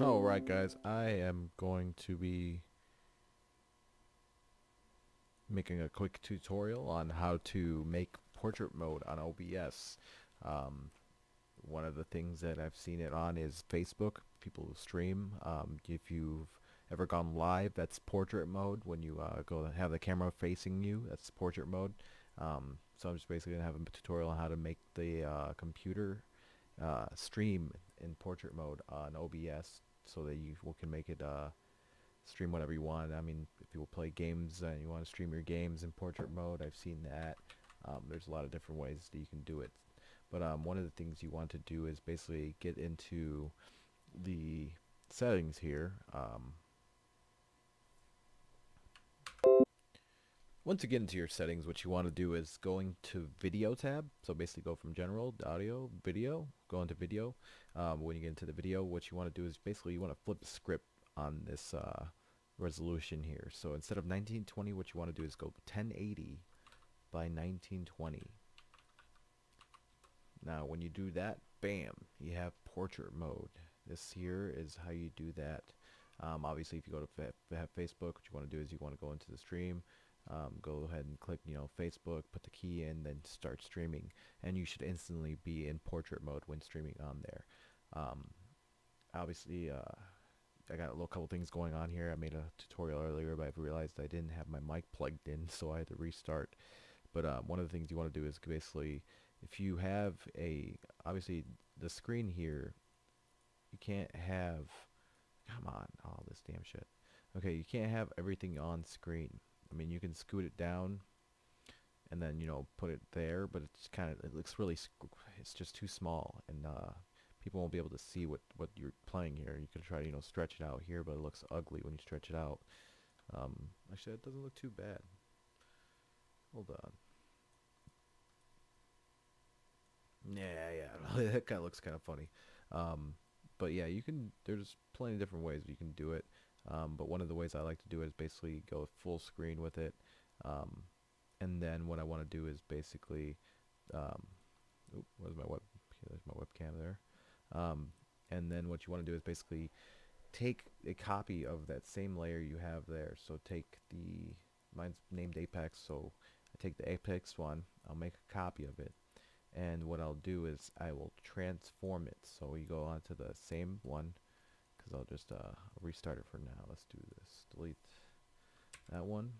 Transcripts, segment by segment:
Alright guys, I am going to be making a quick tutorial on how to make portrait mode on OBS. One of the things that I've seen it on is Facebook. People who stream, if you've ever gone live, that's portrait mode. When you go and have the camera facing you, that's portrait mode. So I'm just basically going to have a tutorial on how to make the computer stream in portrait mode on OBS so that you can make it stream whatever you want. I mean, if you will play games and you want to stream your games in portrait mode, I've seen that. There's a lot of different ways that you can do it. But one of the things you want to do is basically get into the settings here. Once you get into your settings, what you want to do is going to video tab. So basically go from general to audio, video, go into video. When you get into the video, what you want to do is basically you want to flip the script on this resolution here. So instead of 1920, what you want to do is go 1080 by 1920. Now when you do that, bam, you have portrait mode. This here is how you do that. Obviously if you go to Facebook, what you want to do is you want to go into the stream, go ahead and click Facebook, put the key in, then start streaming, and you should instantly be in portrait mode when streaming on there. Obviously I got a little couple things going on here. I made a tutorial earlier, but I've realized I didn't have my mic plugged in, so I had to restart. But one of the things you want to do is basically, if you have a, obviously the screen here, you can't have, come on, all this damn shit. Okay, you can't have everything on screen. I mean, you can scoot it down and then, put it there, but it's kind of, it looks really, it's just too small, and people won't be able to see what you're playing here. You can try to, stretch it out here, but it looks ugly when you stretch it out. Actually, that doesn't look too bad. Hold on. Yeah, that kind of looks kind of funny. But yeah, you can, there's plenty of different ways you can do it. But one of the ways I like to do it is basically go full screen with it. And then what I want to do is basically, there's my webcam there. And then what you want to do is basically take a copy of that same layer you have there. So take the, mine's named Apex, so I take the Apex one, I'll make a copy of it. And what I'll do is I will transform it. So you go on to the same one, because I'll just restart it for now. Let's do this. Delete that one.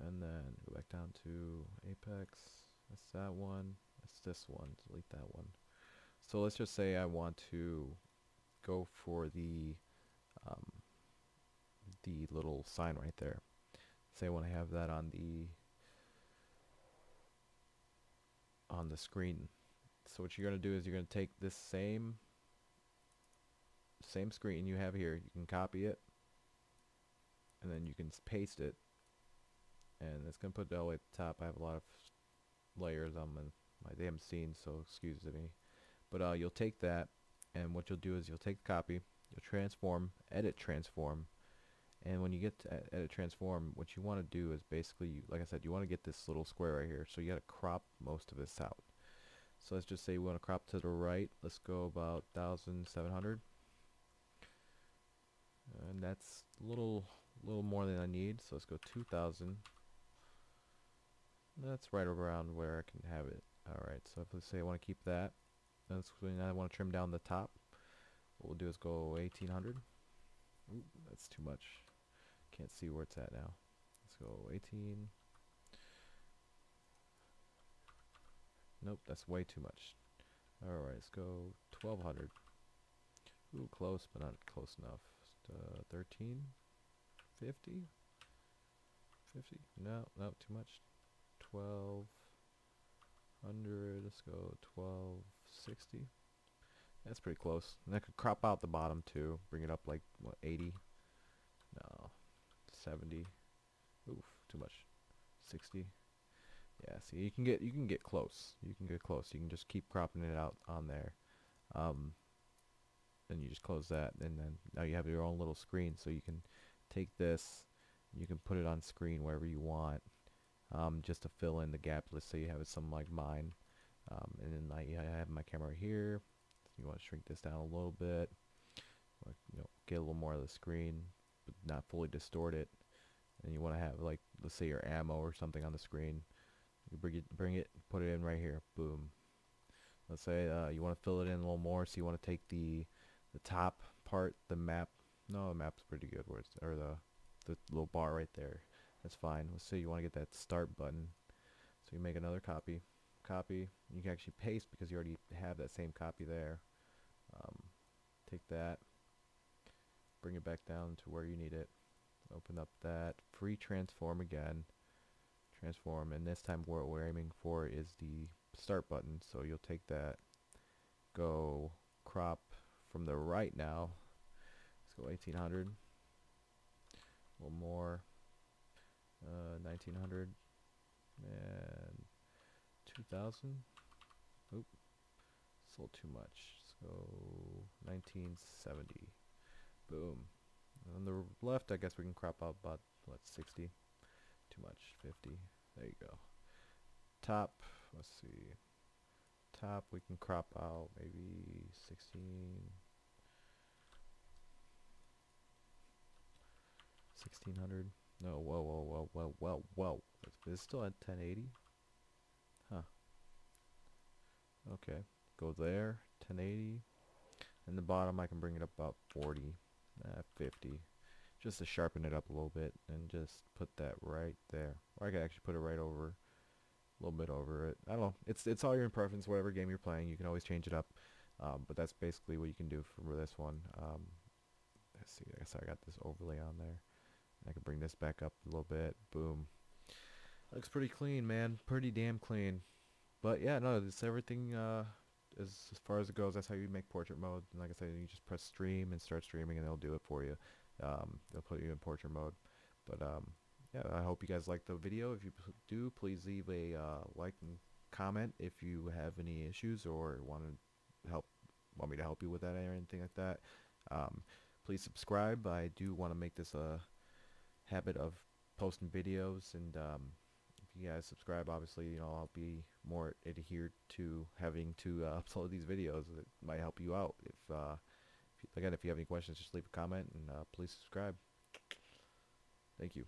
And then go back down to Apex. That's that one. That's this one. Delete that one. So let's just say I want to go for the little sign right there. Say I want to have that on the screen. So what you're going to do is you're going to take this same screen you have here, you can copy it, and then you can paste it, and it's going to put it all the way at the top. I have a lot of layers on my damn scene, so excuse me, but you'll take that, and what you'll do is you'll take the copy, you'll transform, edit transform, and when you get to edit transform, what you want to do is basically, like I said, you want to get this little square right here, so you got to crop most of this out. So let's just say we want to crop to the right. Let's go about 1,700, and that's a little more than I need, so let's go 2,000. That's right around where I can have it. Alright, so if, let's say I want to keep that, now I want to trim down the top. What we'll do is go 1,800. Ooh, that's too much. Can't see where it's at now. Let's go 18. Nope, that's way too much. Alright, let's go 1,200. Ooh, close, but not close enough. 13? 50? 50? No, nope, too much. 1,200. Let's go 1,260. That's pretty close. And I could crop out the bottom too. Bring it up like, what, 80? No. 70. Oof, too much. 60. Yeah, see, you can get close. You can get close. You can just keep cropping it out on there. And you just close that, and then now you have your own little screen, so you can take this and you can put it on screen wherever you want. Just to fill in the gap. Let's say you have some like mine. And then I have my camera here. You want to shrink this down a little bit. like, you know, get a little more of the screen, but not fully distort it. And you want to have, like, let's say your ammo or something on the screen. You bring it, put it in right here. Boom. Let's say you want to fill it in a little more, so you want to take the top part, the map. No, the map's pretty good. Where it's, or the little bar right there. That's fine. Let's say you want to get that start button. So you make another copy. Copy. You can actually paste because you already have that same copy there. Take that. Bring it back down to where you need it. Open up that free transform again. Transform, and this time what we're aiming for is the start button. So you'll take that, go crop from the right now. Let's go 1800. A little more. 1900 and 2000. Oop, it's a little too much. So 1970. Boom. On the left, I guess we can crop out about, what, 60? Too much. 50. There you go. Top, let's see. Top, we can crop out maybe 16. 1600. No, whoa, whoa, whoa, whoa, whoa, whoa. It's still at 1080. Huh. Okay. Go there. 1080. And the bottom, I can bring it up about 40. 50, just to sharpen it up a little bit, and just put that right there. Or I could actually put it right over, a little bit over it. I don't know. It's all your preference. Whatever game you're playing, you can always change it up. But that's basically what you can do for this one. Let's see. I guess I got this overlay on there. I can bring this back up a little bit. Boom. Looks pretty clean, man. Pretty damn clean. But yeah, no, it's everything. As far as it goes, that's how you make portrait mode. And like I said, you just press stream and start streaming, and they'll do it for you. They'll put you in portrait mode. But yeah, I hope you guys liked the video. If you do, please leave a like and comment if you have any issues or want me to help you with that or anything like that. Please subscribe. I do want to make this a habit of posting videos, and if you guys subscribe, obviously, you know, I'll be more adhered to having to upload these videos. It might help you out. If you have any questions, just leave a comment, and please subscribe. Thank you.